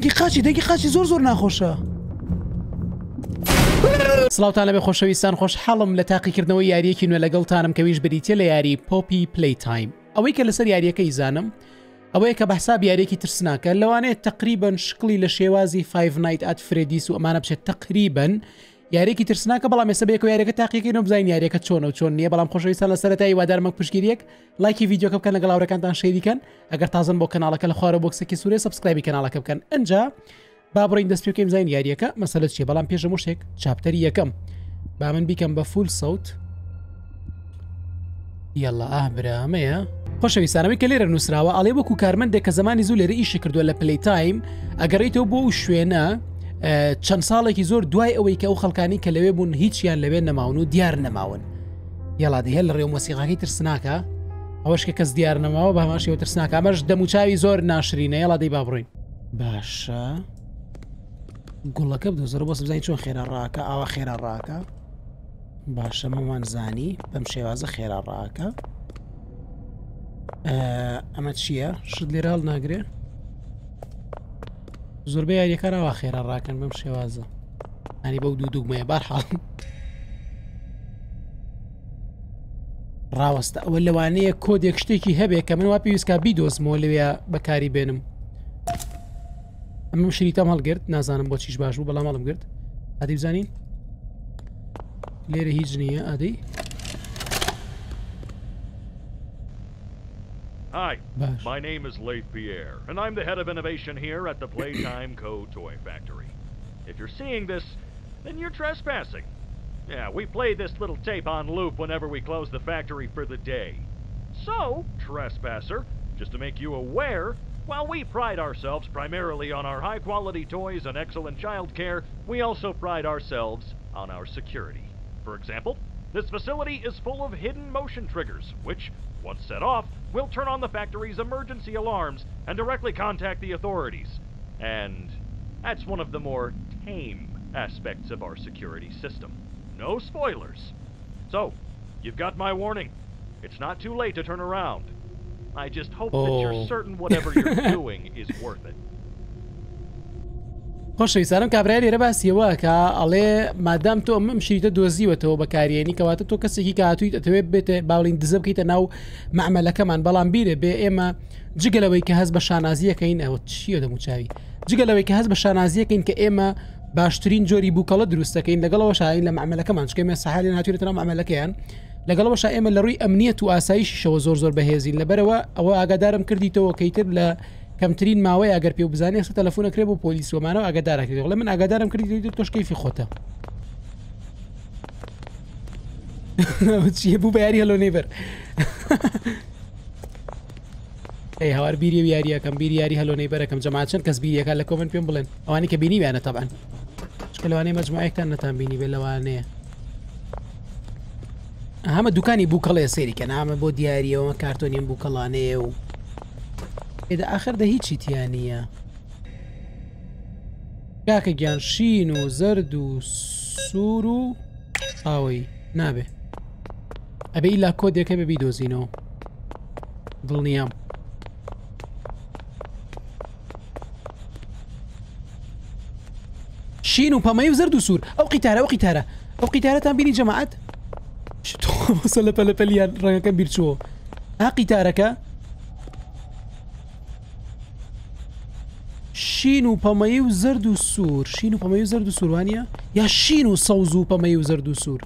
دەنگی قاچی زۆر ناخۆشە. سلاوتان لەبێ خۆشەویستان، خۆشحاڵم لە تاقیکردنەوەی یاریەکی نوێ لەگەڵتانم کە ویش بریتە لە یاری پۆپی پلی تایم. ئەوەی کە لەسەر یاریەکەی زانم ئەوەیە کە بەحساب یاریەکی ترسناکە لەوانێت تقریبن شکلی لە شێوازی فایڤ نایت ئات فرێدیس و ئەمانە بچێت تقریبن یاریەکی ترسناکە. بەڵام ئێستا بەیەکەوە یاریەکە تاقیکەینەوە بزانین یاریەکە چۆنە و چۆن نییە. بەڵام خۆشەویستان لە سەرەتای هیوادارمە پشتگیریەک لایکی ڤیدیۆکە بکەن، لەگەڵاورەکانتان شێریکەن، ئەگەر تازن بۆ کەناڵەکە لە خوارە بۆکسێکی سوورێ سەبسکرایبی کەناڵەکە بکەن. ئەنجا با بڕۆین دەست پێکەین بزانین یاریەکە مەسەلە چییە. بەڵام پێشە موشتێک چاپتەری یەکەم با من بیکەم بە فول سەوت. یەڵا ئابرامەیە خۆشەویستانەوەی کە لێرە نووسراوە ئاڵێ وەکو کارمەندێک کە زمانی زوو لێرە ئیشی کردووە لە پلی تایم ئەگەڕێیتەوە بۆ ئەو شوێنە چەند ساڵێکی زۆر دوای ئەوەی کە ئەو خەڵکانی کە لەوێ بوون هیچیان لەوێ نەماون و دیار نەماون. یاڵا دەهێ لە ڕێو مۆسیقاکەی ترسناکە، ئەوەش کە کەس دیار نەماوە بە هەماشیەوە ترسناکە. ئەمەش دەموچاوی زۆر ناشرینە. یاڵا دەی با بڕۆین. باشە گوڵەکە بدۆزەوە بۆ بزانین چۆن خێرا ڕاکە. ئاوا خێرا ڕاکە. باشە مەمان زانی بەم شێوازە خێرا ڕاکە. ئەمە چییە؟ شت لێرە هەڵ ناگرێ؟ زۆربەی یاریەکەراوە خێرا ڕاکەن بەم شێوازە، ئەنی بەو دوو دوگمەیە. بارحاڵ ڕاوەستە ئەوە لەوانەیە کۆدێک شتێکی هەبێ کە من وا پێویستکە بیدۆزمەوە لەوێ بەکاری بێنم. ئەمەم شریتەم هەڵگرت، نازانم بۆ چیش باش بوو بەڵام هەڵم گرت. ئادەی بزانین لێرە هیچ نییە. ئادەی Hi, my name is Leith Pierre, and I'm the head of innovation here at the Playtime Co. Toy Factory. If you're seeing this, then you're trespassing. Yeah, we play this little tape on loop whenever we close the factory for the day. So, trespasser, just to make you aware, while we pride ourselves primarily on our high-quality toys and excellent child care, we also pride ourselves on our security. For example, this facility is full of hidden motion triggers, which, once set off, we'll turn on the factory's emergency alarms and directly contact the authorities. And that's one of the more tame aspects of our security system. No spoilers. So, you've got my warning. It's not too late to turn around. I just hope that you're certain whatever you're doing is worth it. خۆشەویستانم کابرای لێرە باسیەوە کە ئەڵێ مادام تۆ ئەم شیتە دۆزیوەتەوە بەکارێنی کەواتە تۆ کەسێکی کاتویت ئەتەوێت بێتە باڵین دزە بکەیتە ناو مەعمەلەکەمان. بەڵام بیرە بێ ئێمە جگەلەوەی کە هەست بە شانازیەکەین، ئەوە چیە دەموچاوی، جگەلەوەی کە هەست بە شانازیەکەین کە ئێمە باشترین جۆری بووکەڵە دروستەکەین لەگەڵەوە شاین لە مەعمەلەکەمان چکە ئێمە سەحالێ هاتوێتە ناو مەعمەلەکەیان. لەگەڵەوە شا ئێمە لە ڕووی ئەمنیەت و ئاساییشەوە زۆر بەهێزین. لەبەرەوە ئەوە ئاگادارم کردیتەوە کەیتر لە کەمترین ماوەی ئەگەر پێ بزانانی سە تەلەفۆنە کرێ بۆ پۆلیس ومانەوە ئاگاداراکردی. لە من ئاگادارم کردی تۆشکەیفی خۆتە چیە بوو بە یاری هەلۆ نێبەر ئەی هەوار بیری و یاریەکەم بیری یاری هەلۆ نەیبەرەکەم. جەماعەت چەند کەس بیریەکە لە کۆمنت پێم بڵێن ئەوانی کە بینیویانە تەبعەن، چکە لەوانەیە مەجموعەکتان نەتان بینی بێ. لەوانەیە هەمە دوکانی بووکەڵەیە سەیریکەن، ئامە بۆ دیاریەوە کارتۆنیم بووکەڵانەیە و ئێدا ئاخر دە هیچی تیانە کاکە گیانشین و زرد و سوور و ئاوەی نابێ ئەبێ ئیلا کۆدێکە بە بیدۆزینەوە. دڵنیام شین و پەمەی و زرد و سوور. ئەو قیتارە ئەو قیتارەتان بینی جەماعەت تۆسە لە پەلەپەلیان ڕەنگەکەم بیرچووە. ئا قیتارەکە شین و پەمەی و زرد و سوور، شین و پەمەی و زرد و سووروانە یا شین و سەوز و پەمەی و زرد و سوور،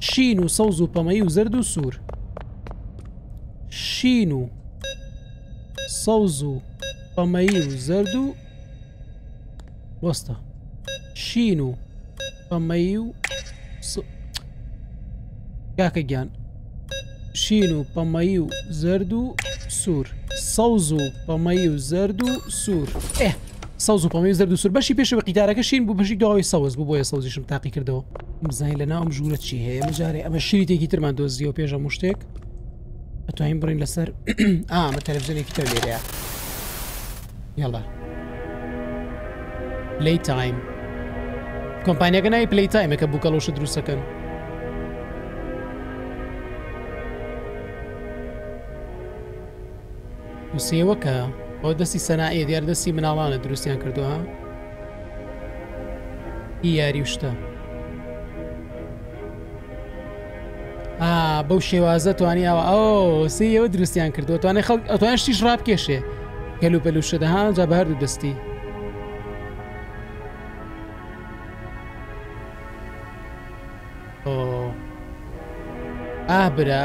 شین و سەوز و پەمەی و زرد و سوور، شین و سەوز و پەمەی و زرد و وەستە، شین و پەمەی و کاکە گیان شین و پەمەی و زرد و سوور، سەوز و پەمەی و زرد و سوور. سەوز و پەمەی و زرد و سوور بەشی پێشەوە قیتارەکە شین بوو، بەشی داوای سەوز بوو، بۆیە سەوزیشم تاقی کردەوە. بزانین لە ناوم ژوورە چی هەیە. مەجارێ ئەمە شریتێکی ترمان دۆزیەوە پێشە مشتێک ئەتوانین بڕین لەسەر ئامە تەلەڤیزۆنێکی تر لێرەیە. یەڵا پلی تایم کۆمپانیاکە ناوی پلی تایمە کە بووکەڵەوەشە دروستەکەن. وسێوەکە او دستی صناعی دیار دستی مناڵانە دروستیان کردوها هی یاری وشتە بەو شێوازە توانی ئەوە ئەو سی ئەوە دروستیان کردووە توانێ خەڵک ئەتوانێ شتیش ڕابکێشێ گەلوپەلوشە دەها جا بە هەردوو دەستی برا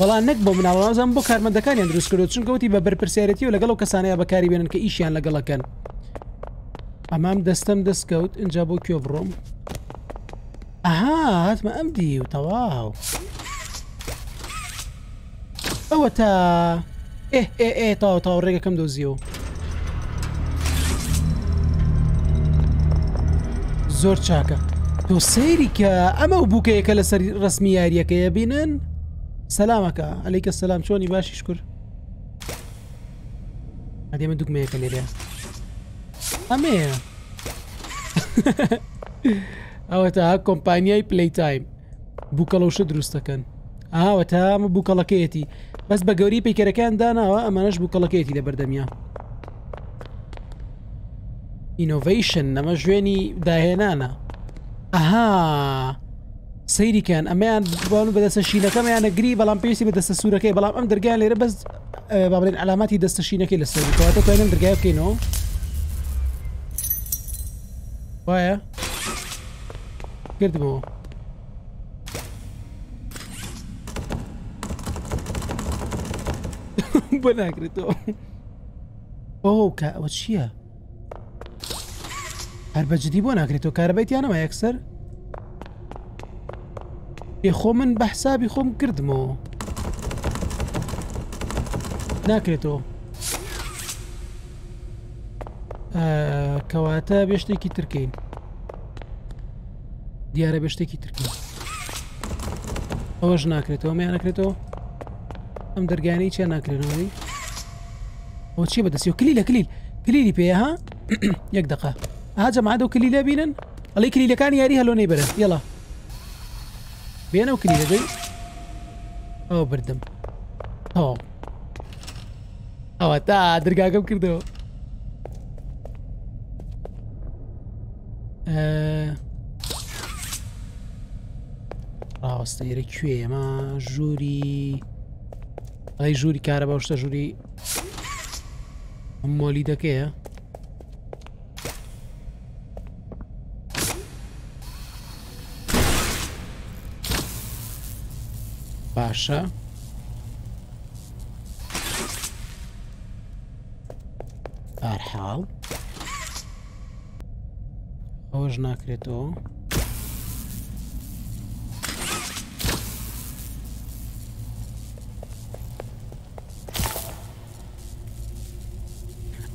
بەڵام نەک بۆ مناڵازم بۆ کارمەندەکانیان دروست کردو چونکە وتی بە بەرپرسیارەتی و لەگەڵ ئەو کەسانەیە بەکاری بێنن کە ئیشیان لەگەڵەکەن ئەمام دەستم دەستکەوت اینجا بۆ کوێ بڕۆم ئەها هاتمە ئەم دیو تەواو ئەوە تا ئێ ئێ ئێ تاو تاو ڕێگەکەم دۆزیەوە زۆر چاکە تۆ سەیری کە ئەمە و بووکەیەکە لەسەر ڕسمی یاریەکەیە بینن سەلامەکە ئەلەیکە سەلام چۆنی باشیش کورد ئەدێمە دوگمەیەکە لێرێ ئەمەیە ئەوە تا کۆمپانیای پلەی تایم بووکەڵەوشە دروست دەکەن ئاوە تا ئەمە بووکەڵەکەیەتی بەس بە گەوری پەیکەرەکان داناوە ئەمانەش بووکەڵەکەیەتی لەبەردەمیە ئینۆڤەیشن ئەمە ژوێنی داهێنانە ئەها سەیریکەن ئەمەیان بوون بەدەستە شینەکەمەیان نەگری بەڵام پێویستی بە دەستە سوورەکەی بەڵام ئەم دەرگایان لێرە بەس با بڵێن ئەلاماتی دەستە شینەکەی لەسەر کەواتە توانێن دەرگای بکەینەوە وایە گردبوو بۆ ناگرێتەوە ئەوکە ئەوە چییە؟ هەر بەجددی بۆ ناکرێتەوە کارەبەیتیانەوە یەکسەر بێخۆ من بە حسابی خۆم کردمەوە ناکرێتەوە کەواتە بێشتێکی ترکەین دیارە بێشتێکی ترکەین ئەوەش ناکرێتەوە ئەمەیان ناکرێتەوە ئەم دەرگانەی چیان ناکرێنەوەی ئەوە چی بەدەستی و کلیلە کلیل کلیلی پێها یەک دقیقە ها جەماعەت و کلیلە بینن ئەڵێ کلیلەکان یاری هەلۆ نەیبەرن یەڵا بێنە و کلیلە بێ ئەوە بردم ئەوە ئەوە تا دەرگاکەم کردەوە ڕاوەستە ئێرە کوێ ئێمە ژووری ئەڵێ ژووری کارە باشتە ژووری مۆلی دەکەیە باشە بارحاڵ ئەوەش ناکرێتەوە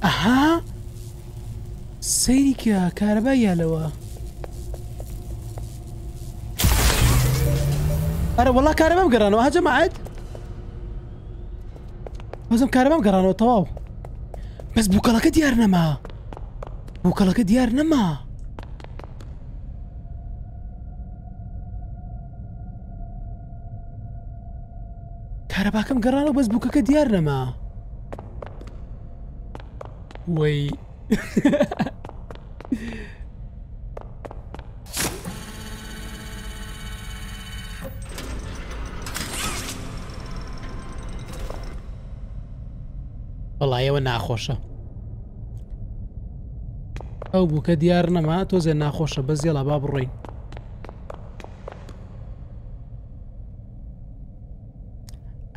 ئەها سەیری کە کارەبای یالەوە ئەرە وەڵا کارەبەم گەڕانەوە ها جەماعەت بەزم کارەبەم گەڕانەوە تەواو بەس بووکەڵەکە دیار نەما بووکەڵەکە دیار نەما کارەباکەم گەڕانەوە بەس بووکەکە دیار نەما وەی وەڵایەوە ناخۆشە ئەو بووکە دیار نەما تۆزێ ناخۆشە بە زیێڵا با بڕۆین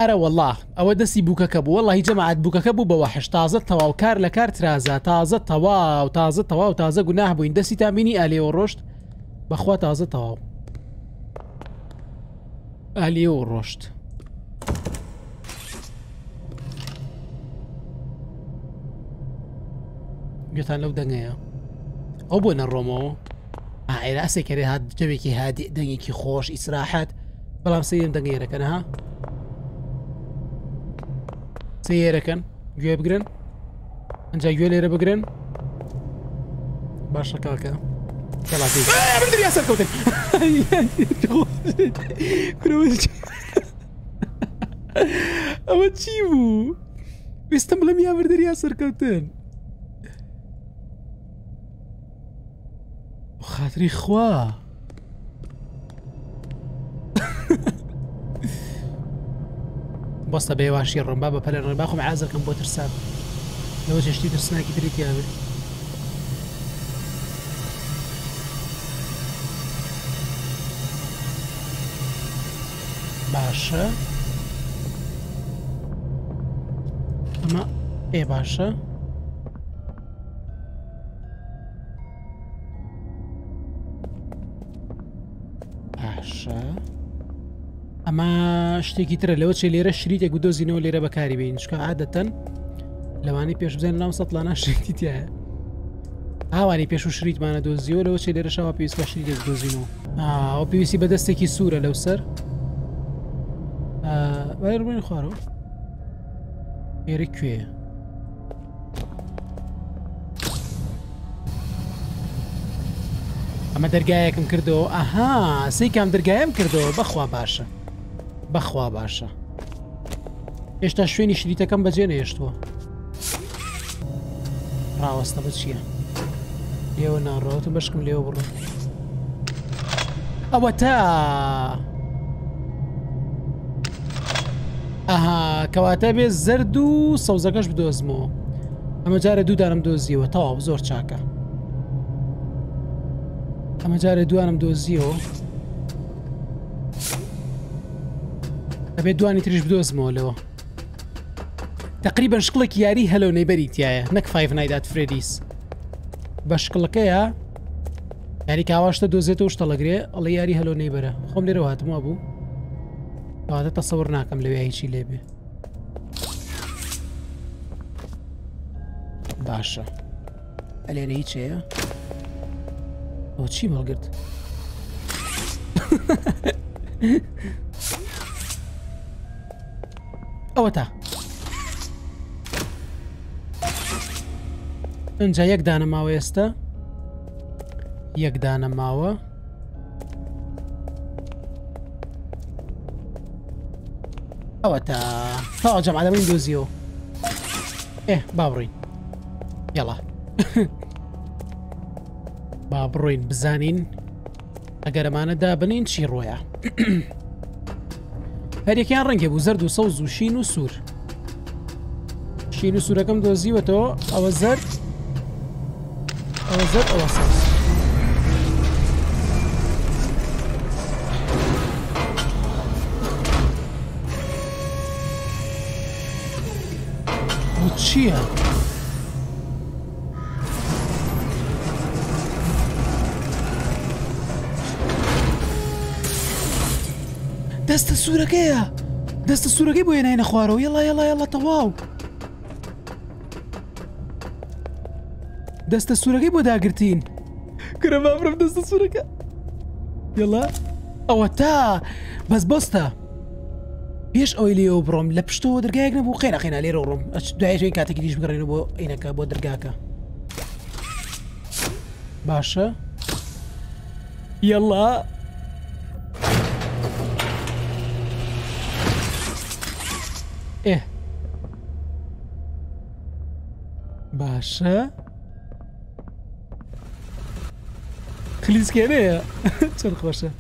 ئەرە وەڵا ئەوە دەستی بووکەکە بوو وەڵا هی جەماعەت بووکەکە بوو بەوە حش تازە تەواو کار لە کار ترازە تازە تەواو تازە تەواو تازە گوناه بووین دەستی تا بینی ئالیەوە ڕۆشت بەخوا تازە تەواو ئالیەوە ڕۆشت جوتا لو دنيا أبونا الرمو عائلة سكري هاد جبكي هادئ دنيكي خوش استراحت بلام سيم دنيا ركنها سيركن جوي بقرن انجا جوي ليرة بقرن باشا كاكا كلا فيك من دري أسر كوتك كروش أما تشيبو بيستملا مياه من دري أسر كوتن خاطري خواه بسته بیواشی رنبا با پلن رنبا خم عازر کم با ترسان لو جشتی ترسنه که تری تیابه باشه اما ای باشه اما شتێکی ترە لەوە چێ لێرە شریتێک و دۆزینەوە لێرە بەکاری بین چکە عادەتەن لەوانی پێش بزانن لام سەڵانە شریتی تایە ئاوانی پێش و شریتمانە دۆزیەوە لەوە چێ لێرە شەوا پێویستە شریتێک دۆزینەوە ئەو پێویستی بەدەستێکی سوورە لەو سەر بەێ ڕوێن خوارەوە ئێرە کوێ ئەمە دەرگایەکم کردەوە ئەها سەیکام دەرگایم کردەوە بەخوا باشە بخوا باشه هشتا شوینی شدیده کم بجه نهشتوه راوسته بچیه لیو نار رو تو بشکم لیو برو اوتا اها کواته به زرد و سوزکش بدوزمو اما جاره دو دارم دوزیو تاو زور چاکه اما جاره دو دارم دوزیو ابي دواني تريش بدوز مولو تقريبا شكلك ياري هلو نيبريت يا نك فايف نايت ات فريديز بشكلك يا يعني كاواشت دوزيتو وشتلغري الله ياري هلو نيبره خوم لي روات مو ابو هذا تصورنا كم لي اي شيء ليبي باشا اللي نيتشي او شي مالقرد اوتا اینجا یک دانه ماوه استه یک دانه ماوه اوتا تا جمع دمین دوزیو بابروین یلا بابروین بزنین اگر مانه دابنین چی رویا هر یکیان رنگی بو زرد و سوز و شین و سور شین و سورەکەم دۆزیوەتەوە ئەوە زرد ئەوە زرد ئەوە سوز بۆ چییە؟ دەستە سوورەکەیە دەستە سوورەکەی بۆ هێناینە خوارەوە یەڵا یەڵا یەڵا تەواو دەستە سوورەکەی بۆ داگرتین کرە بابرم دەستە سوورەکە یەڵا ئەوە تا بەس بۆستە پێش ئەوەی لێوە بڕۆم لە پشتەوە دەرگایەک نەبوو خێنە خێنا لێرە ڕۆم دوایشەوەی کاتێکی دیش بگەڕێنەوە بۆ عینەکە بۆ دەرگاکە باشە یەڵا إيه باشا خليس كينية شرق باشا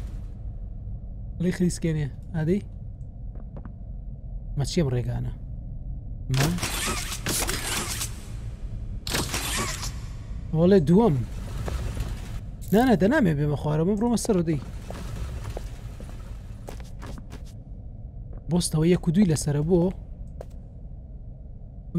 ليه خليس كينية هادي ما تشي بريك أنا ما والله دوام لا أنا تنامي بمخوارة مبروم السر دي بوستا ويا كدوي لسر بو و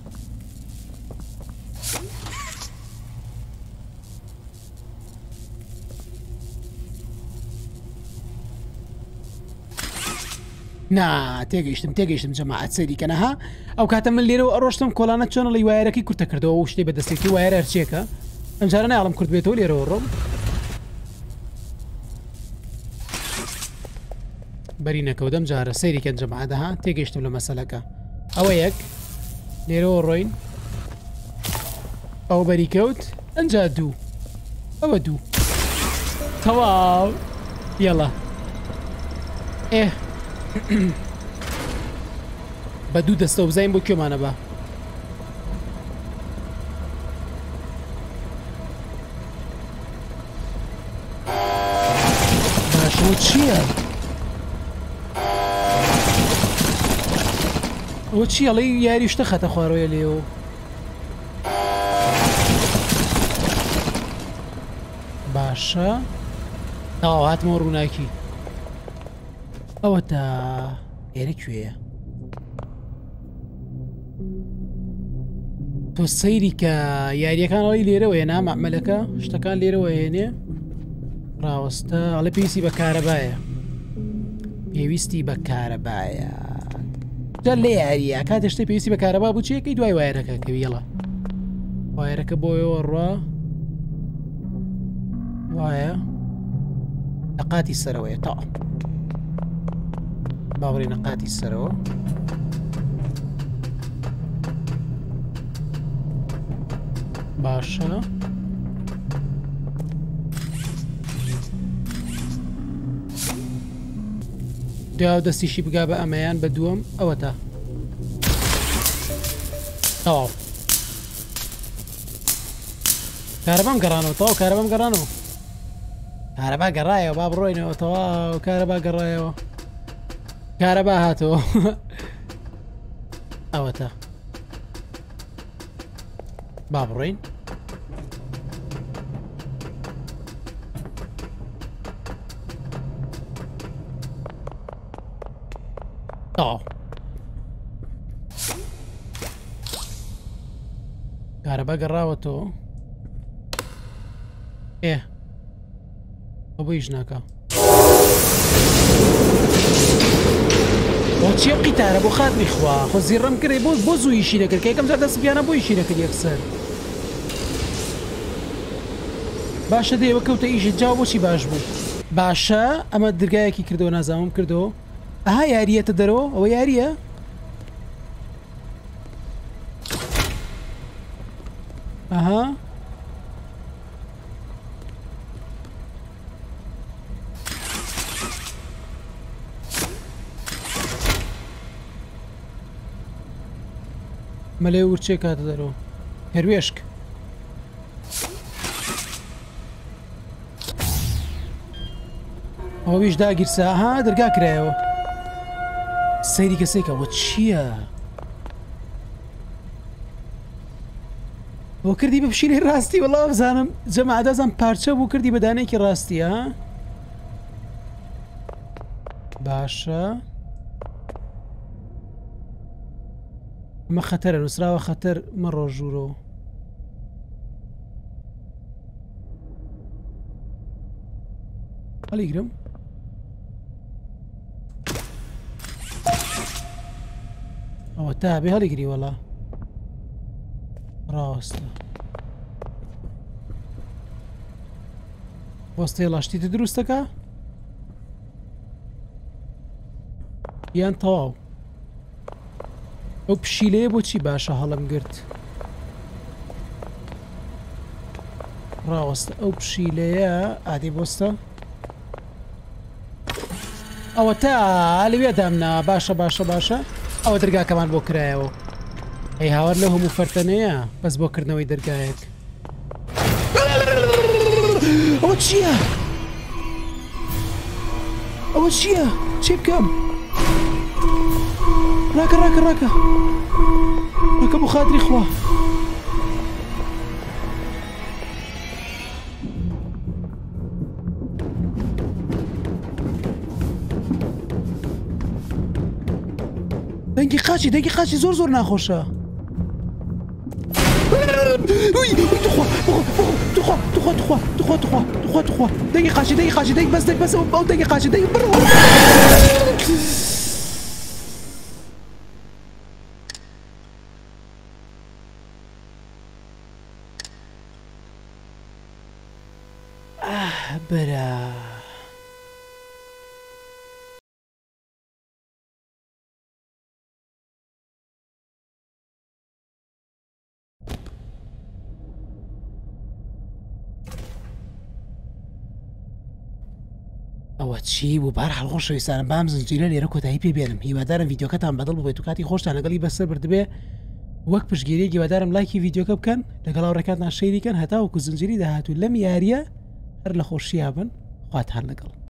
نا تێگەیشتم جەماعەت سەیری کەنەها ئەو کاتە من لێرەوە ئەڕۆشتم کۆلانە چۆنە لەی وایەرەکەی کورتە کردەوە و شتێ بەدەستێتی وایەرە هەرچێکە ئەمجارە نایڵم کورت بێتەوە لێرەوە ڕۆم بەری نەکەوت ئەمجارە سەیرێکیان جەماعەدەها تێگەیشتم لە مەسەلەکە ئەوە یەک لێرەوە ڕۆین ئەوە بەری کەوت ئەنجا دوو ئەوە دوو تەواو یەڵە ئێ بە دوو دەستە وزاین بۆ کوێمانە بە باشەوە چییە؟ ئەوە چییە ئەڵێ یاری شتە خەتە خوارەوەیە لێو باشە تاوا هاتمەوە ڕووناکی ئەوە تا ئێرە کوێیە تۆ سەیری کە یاریەکان ئەڵی لێرەوەیە نا مەعمەلەکە شتەکان لێرەوە هێنێ ڕاوەستە ئەڵێ پێویستی بە کارەبایە پێویستی بە کارەبایە جا لێ یاریە کاتێ شتێ پێویستی بە کارەبا بوو چیەکەی دوای وایەرەکە کەوی یەڵە وایەرەکە بۆیەوە ڕوا وایە نەقاتی سەرەوەیە تاوە باوەڕی نەقاتی سەرەوە باشە دو دەستیشی بگا بە ئەمەیان بە دووەم ئەوە تا تاو کارەبام گەڕانەوە تاو کارەبام گەڕانەوە کارەبا گەڕایەوە با بڕۆینەوە تەواو کارەبا گەڕایەوە کارەبا هاتەوە ئەوە تا با بڕۆین کارەبا گەڕاوە تۆ ئێ ئەو بۆ هیچ ناکا بۆ چیە قیتارە بۆ خاتمی خوا خۆ زیڕەم کرێ بۆ زووی شیرە کرد کە یەکەم جار دەست پیانە بۆی شیرە کرد یەکسەر باشە دێوە کەوتە ئیشت جا بۆچی باش بوو باشە ئەمە دەرگایەکی کردەوە نازامم کردەوە ئەها یاریەتە دەرەوە ئەوە یاریە ئەها مەلێ ورچێ کاتە دەرەوە هەروێشک ئەویش داگیرساها دەرگا کرایەوە سەیری کەسێکە ئەوە چییە؟ بۆ کردی بە پشیلەی ڕاستی وەڵا بزانم جەماعەدازان پارچە بوو کردی بە دانەیەکی ڕاستیە باشە ما خطر نسرا و خطر مرة جورو علي قرم او تابي هل يجري والله راوسته وسطي لاشتي تدرستك يان طاو ئەو پشیلەیە بۆچی باشە هەڵم گرت ڕاوەستە ئەو پشیلەیە ئادی بۆستە ئەوە تا لەوێ دامنا باشە باشە باشە ئەوە دەرگاکەمان بۆ کرایەوە ئەی هاوار لە هەموو فەرتەنەیە بەس بۆ کردنەوەی دەرگایەک ئەوە چییە؟ ئەوە چییە؟ چی بکەم؟ راکە راکە راکە راکە بۆ خاتری خوا دەنگی قاچی زۆر ناخۆشە توخوا دەنگی قاچی بەس بەس ئەو دەنگی قاچی But, او چی و بر حال خوش سرم بام زنجیره لیره کتایی پی برم هیوادارم ویدیو کتم بدل بو کاتی خوش تا لگلی بسر برد به وەک پشگیری گیوادارم لایکی ویدیو کبکن لگل او رکاتنا شیری کن هتا و کو زنجیری دهاتو لم یاریه هر لخوشیابن خوات هر لگل